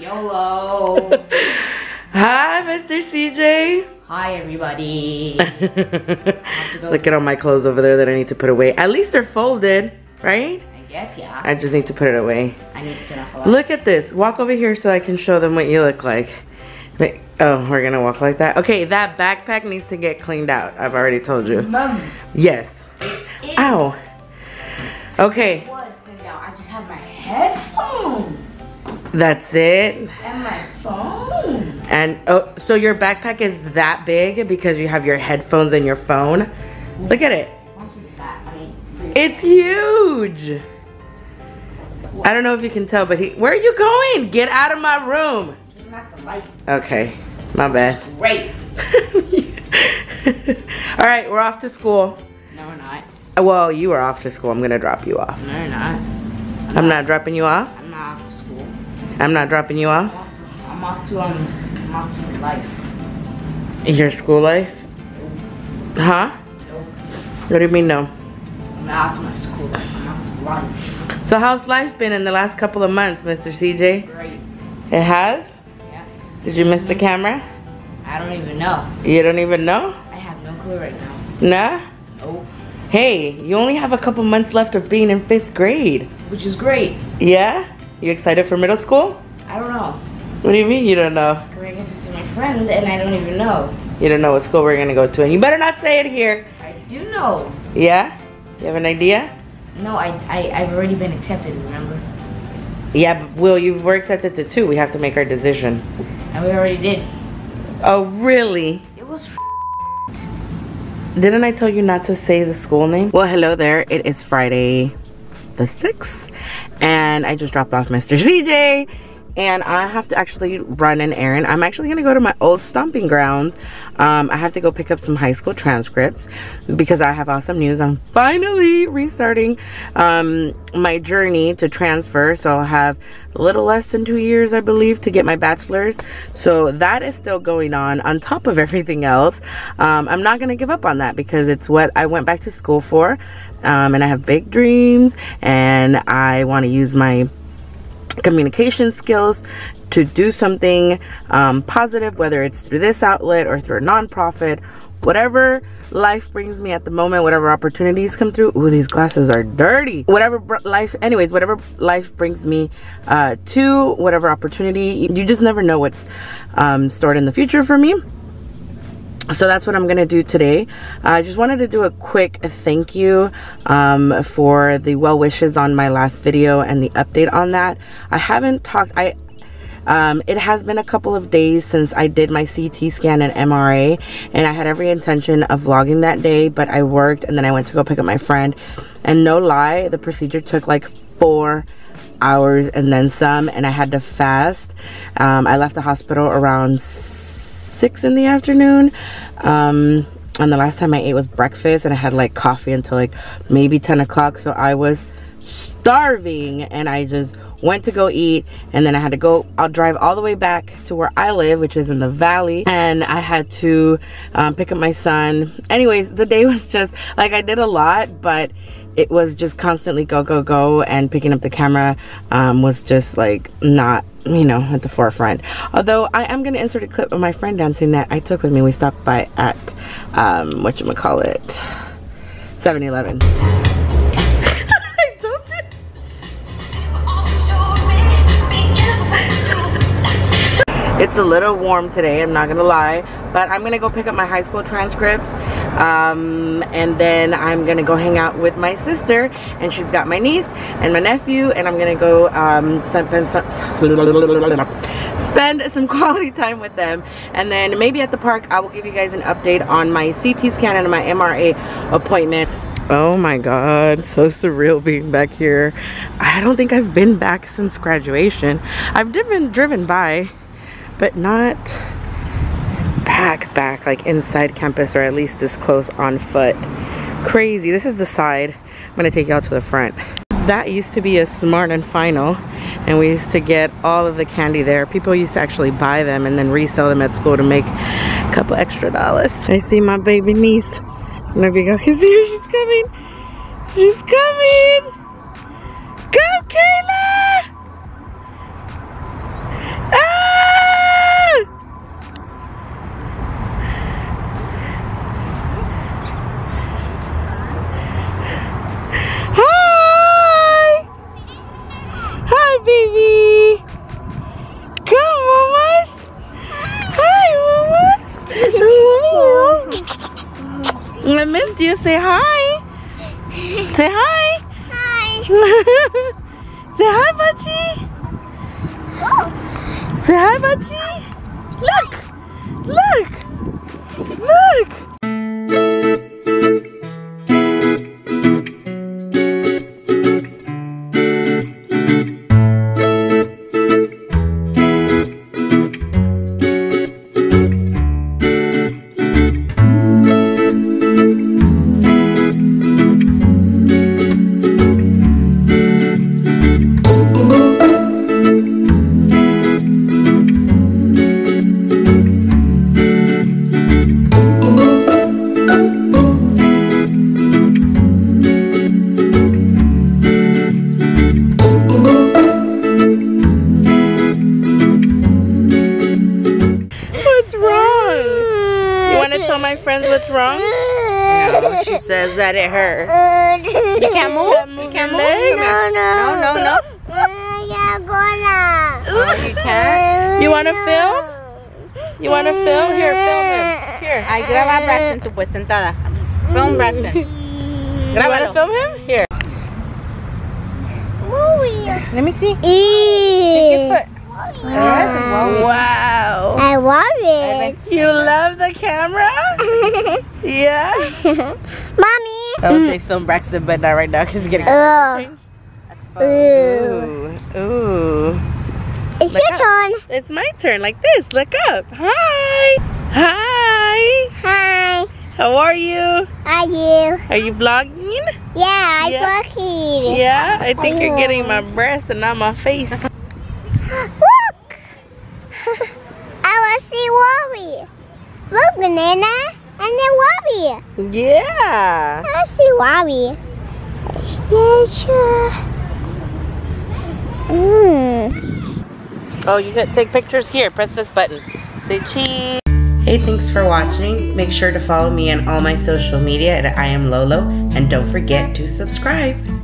YOLO. Hi, Mr. CJ. Hi, everybody. Look at all my clothes over there that I need to put away. At least they're folded, right? I guess, yeah. I just need to put it away. I need to turn off a lot. Look at this. Walk over here so I can show them what you look like. Wait, oh, we're gonna walk like that? Okay, that backpack needs to get cleaned out. I've already told you. Mom. Yes. Ow. Okay. It was cleaned out. I just have my headphones. That's it. And my phone. And oh, so your backpack is that big because you have your headphones and your phone. Look at it. It's huge. I don't know if you can tell, but where are you going? Get out of my room. Okay, my bad. Great. All right, we're off to school. No, we're not. Well, you are off to school. I'm gonna drop you off. No, you're not. I'm not dropping you off. I'm not off to school. I'm not dropping you off. I'm off to life. Your school life? Nope. Huh? Nope. What do you mean no? I'm not off to my school life. I'm off to life. So how's life been in the last couple of months, Mr. CJ? Great. It has? Yeah. Did you miss the camera? I don't even know. You don't even know? I have no clue right now. Nah? Nope. Hey, you only have a couple months left of being in 5th grade. Which is great. Yeah? You excited for middle school? I don't know. What do you mean you don't know? Because I get to see my friend and I don't even know. You don't know what school we're going to go to. And you better not say it here. I do know. Yeah? You have an idea? No, I've already been accepted, remember? Yeah, but Will, you were accepted to 2. We have to make our decision. And we already did. Oh, really? It was Didn't I tell you not to say the school name? Well, hello there. It is Friday the 6th, and I just dropped off Mr. CJ, and I have to actually run an errand. I'm actually going to go to my old stomping grounds. I have to go pick up some high school transcripts because I have awesome news. I'm finally restarting my journey to transfer, so I'll have a little less than 2 years, I believe, to get my bachelor's. So that is still going on top of everything else. I'm not going to give up on that because it's what I went back to school for, and I have big dreams, and I want to use my communication skills to do something positive, whether it's through this outlet or through a nonprofit, whatever life brings me at the moment, whatever opportunities come through. Ooh, these glasses are dirty. Whatever life brings me to, whatever opportunity, you just never know what's stored in the future for me. So that's what I'm gonna do today. I just wanted to do a quick thank you for the well wishes on my last video and the update on that. I haven't talked. It has been a couple of days since I did my CT scan and MRA, and I had every intention of vlogging that day, but I worked and then I went to go pick up my friend, and no lie, the procedure took like 4 hours and then some, and I had to fast. I left the hospital around 6 in the afternoon, and the last time I ate was breakfast, and I had like coffee until like maybe 10 o'clock, so I was starving, and I just went to go eat, and then I had to go, I'll drive all the way back to where I live, which is in the valley, and I had to pick up my son. Anyways, the day was just like, I did a lot, but it was just constantly go, go, go, and picking up the camera was just like not, you know, at the forefront. Although I am gonna insert a clip of my friend dancing that I took with me. We stopped by at whatchamacallit, 7-Eleven. It's a little warm today, I'm not gonna lie, but I'm gonna go pick up my high school transcripts, and then I'm gonna go hang out with my sister, and she's got my niece and my nephew, and I'm gonna go spend some quality time with them, and then maybe at the park I will give you guys an update on my CT scan and my MRA appointment. Oh my god, so surreal being back here. I don't think I've been back since graduation. I've driven by, but not back like inside campus, or at least this close on foot. Crazy. This is the side. I'm gonna take y'all to the front. That used to be a Smart and Final, and we used to get all of the candy there. People used to actually buy them and then resell them at school to make a couple extra dollars. I see my baby niece. There we go. She's here. She's coming. She's coming. Come, Kayla. I missed you. Say hi. Say hi. Hi. Say hi, Bachi. Oh. Say hi, Bachi. Look! Look! Look! What's wrong? No, she says that it hurts. You can't move? You can't move? No, no, no. Oh, you can't? You want to film? You want to film? Here, film him. Here. I graba Braxton, tu pues sentada. Film Braxton. You want to film him? Here. Let me see. Take your foot. Wow. Wow. I love it. You love the camera? Yeah. Mommy. I would say film Braxton, but not right now because he's getting changed. Ooh. Ooh. It's look your up. Turn. It's my turn. Like this. Look up. Hi. Hi. Hi. How are you? Are you? Are you vlogging? Yeah, I'm vlogging. Yeah? I think you're getting my breast and not my face. Look! I want to see Wobby. Look, banana, and then Wobby. Yeah. I want to see Wobby. Oh, you can take pictures here. Press this button. Say cheese. Hey, thanks for watching. Make sure to follow me on all my social media at EyeAmLolo, and don't forget to subscribe.